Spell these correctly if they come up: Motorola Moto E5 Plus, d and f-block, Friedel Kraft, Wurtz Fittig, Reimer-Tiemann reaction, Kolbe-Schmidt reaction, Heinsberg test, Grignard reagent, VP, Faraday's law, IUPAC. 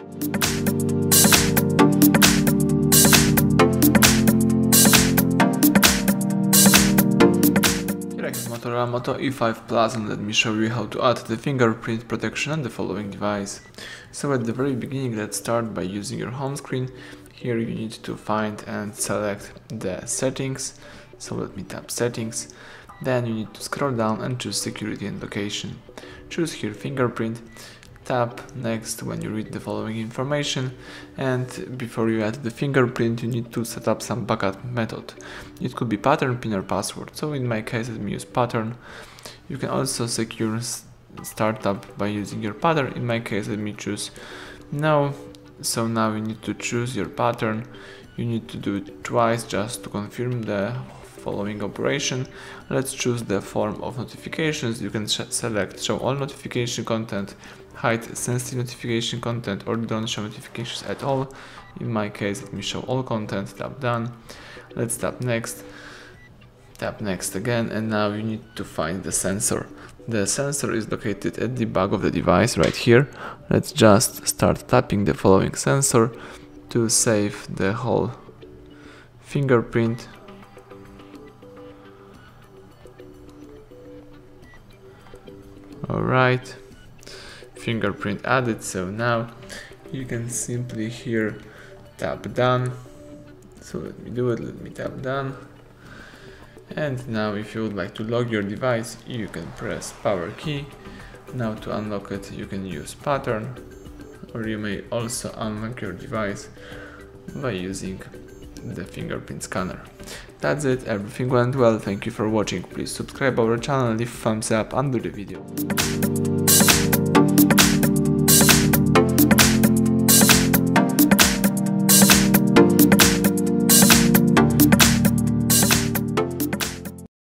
Here I have Motorola Moto E5 Plus, and let me show you how to add the fingerprint protection on the following device. So at the very beginning, let's start by using your home screen. Here you need to find and select the settings, so let me tap settings. Then you need to scroll down and choose security and location. Choose here fingerprint, tap next when you read the following information, and before you add the fingerprint you need to set up some backup method. It could be pattern, pin or password, so in my case let me use pattern. You can also secure startup by using your pattern. In my case let me choose no. So now you need to choose your pattern. You need to do it twice just to confirm the following operation. Let's choose the form of notifications. You can select show all notification content, hide sensitive notification content, or don't show notifications at all. In my case let me show all content, tap done. Let's tap next. Tap next again, and now you need to find the sensor. The sensor is located at the back of the device right here. Let's just start tapping the following sensor to save the whole fingerprint. Alright, fingerprint added, so now you can simply here tap done. So let me do it, let me tap done. And now if you would like to lock your device, you can press power key. Now to unlock it, you can use pattern, or you may also unlock your device by using the fingerprint scanner. That's it, everything went well, thank you for watching, please subscribe our channel, leave thumbs up under the video.